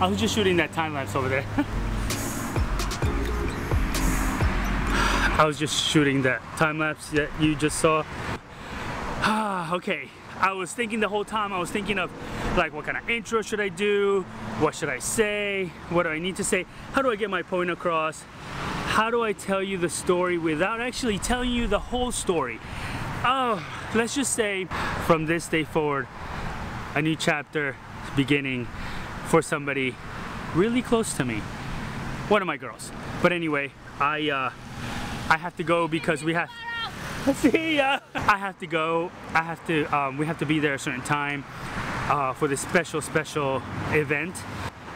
I was just shooting that time lapse over there. I was just shooting that time lapse that you just saw. Okay, I was thinking the whole time, I was thinking of like what kind of intro should I do? What should I say? What do I need to say? How do I get my point across? How do I tell you the story without actually telling you the whole story? Oh, let's just say from this day forward, a new chapter beginning for somebody really close to me, one of my girls. But anyway, I have to go because we have. See ya. I have to go. I have to. We have to be there a certain time for this special event.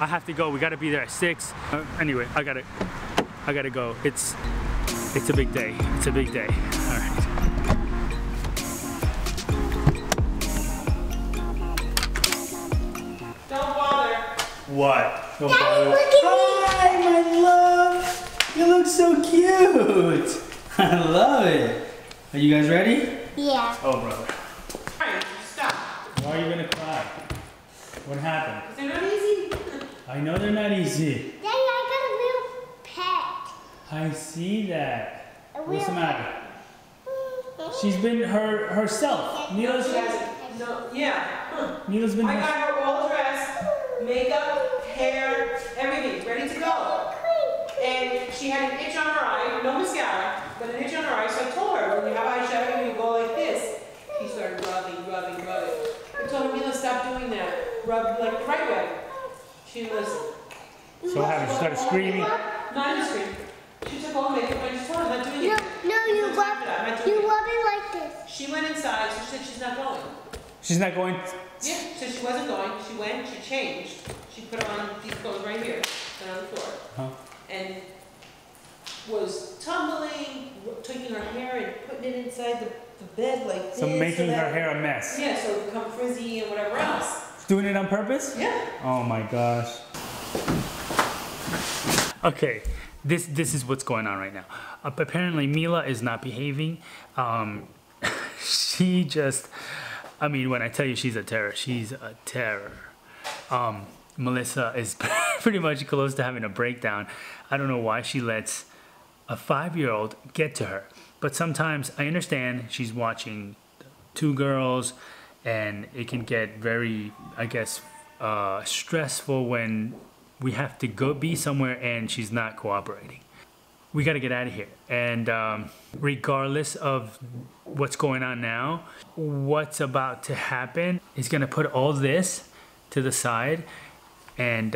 I have to go. We got to be there at 6. Anyway, I gotta go. It's a big day. It's a big day. All right. What? Don't bother. Look at me. Hi, my love. You look so cute. I love it. Are you guys ready? Yeah. Oh, brother. Brian, stop. Why are you gonna cry? What happened? Because they're not easy. I know they're not easy. Daddy, I got a little pet. I see that. What's the matter? She's been herself. Mila's no. Yeah. Mila's been. I got her all dressed. Makeup, hair, everything, ready to go. And she had an itch on her eye, no mascara, but an itch on her eye, so I told her, when you have eyeshadow, you go like this. She started rubbing. I told her, Mila, stop doing that. Rub like right way. She was... So what happened? She started screaming? No, I didn't scream. She took all the makeup and I just told her, not doing it. No, you rub it like this. She went inside, so she said she's not going. She's not going? Yeah, so she wasn't going, she went, she changed, she put on these clothes right here, and on the floor, and was tumbling, taking her hair and putting it inside the bed like this. So making her hair a mess. Yeah, so it become frizzy and whatever else. Doing it on purpose? Yeah. Oh my gosh. Okay, this is what's going on right now. Apparently Mila is not behaving. She just... I mean, when I tell you she's a terror, she's a terror. Melissa is pretty much close to having a breakdown. I don't know why she lets a 5-year-old get to her. But sometimes I understand she's watching 2 girls and it can get very, I guess, stressful when we have to go be somewhere and she's not cooperating. We gotta get out of here. And regardless of what's going on now, what's about to happen is gonna put all this to the side, and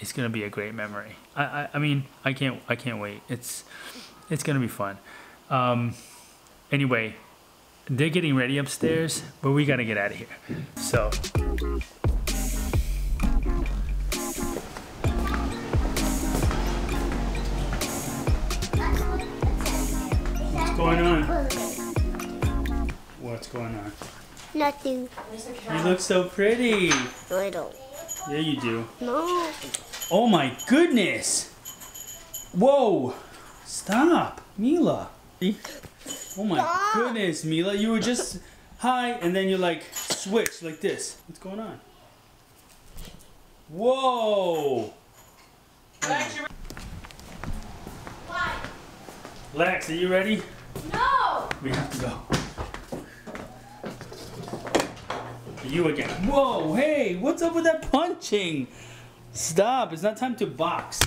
it's gonna be a great memory. I mean, I can't wait. It's gonna be fun. Anyway, they're getting ready upstairs, but we gotta get out of here. So. What's going on? Nothing. You look so pretty. No, I don't. Yeah, you do. No. Oh my goodness. Whoa. Stop, Mila. Oh my goodness, Mila. You were just hi, and then you like switch like this. What's going on? Whoa. Lex, are you ready? No! We have to go. You again. Whoa, hey, what's up with that punching? Stop, it's not time to box.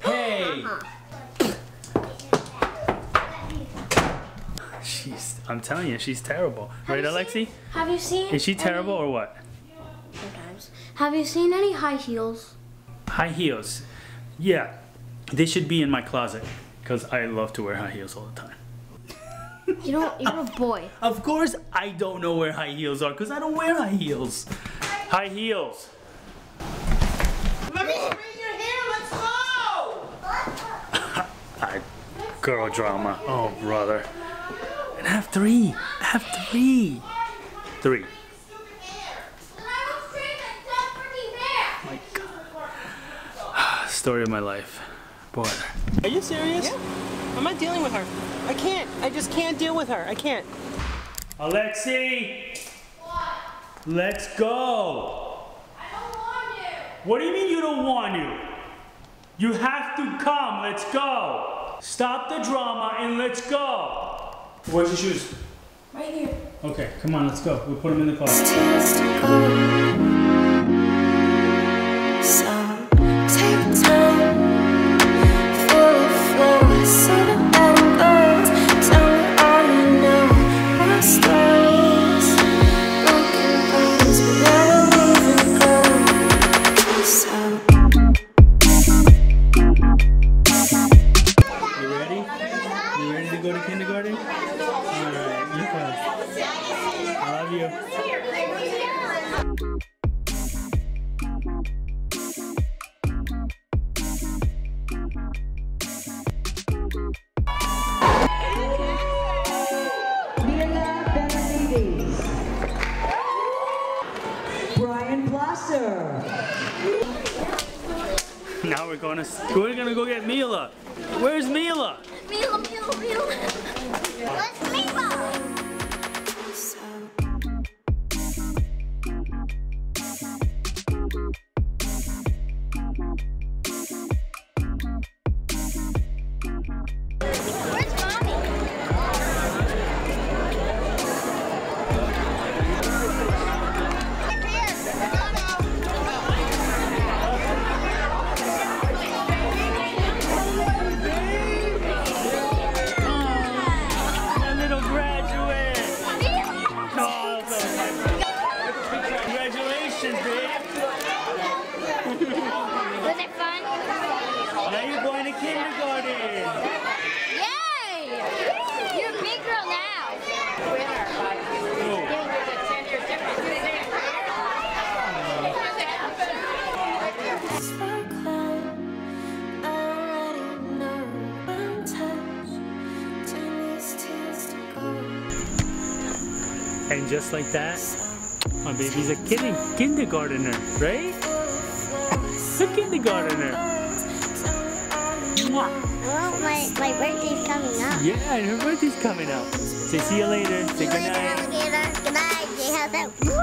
Hey! She's, I'm telling you, she's terrible. Right, Alexei? Have you seen? Is she terrible or what? Sometimes. Have you seen any high heels? High heels? Yeah, they should be in my closet because I love to wear high heels all the time. You're a boy. Of course I don't know where high heels are because I don't wear high heels. High heels. Let me straighten your hair, let's go! Girl drama. Oh, brother. And I have three. I have three. Three. My God. Story of my life. Boy. Are you serious? Yeah. I'm not dealing with her. I can't. I just can't deal with her. I can't. Alexei! What? Let's go! I don't want you! What do you mean you don't want you? You have to come. Let's go! Stop the drama and let's go! Where's your shoes? Right here. Okay, come on. Let's go. We'll put them in the car. So take time for the flow. So Brian Blaser. Now we're gonna go get Mila. Where's Mila? Mila. Where's Mila? And just like that, my baby's a kindergartner, right? A kindergartner. Well, my birthday's coming up. Yeah, and her birthday's coming up. Say, see you later. Say goodnight. Alligator. Goodnight. Say, how's that?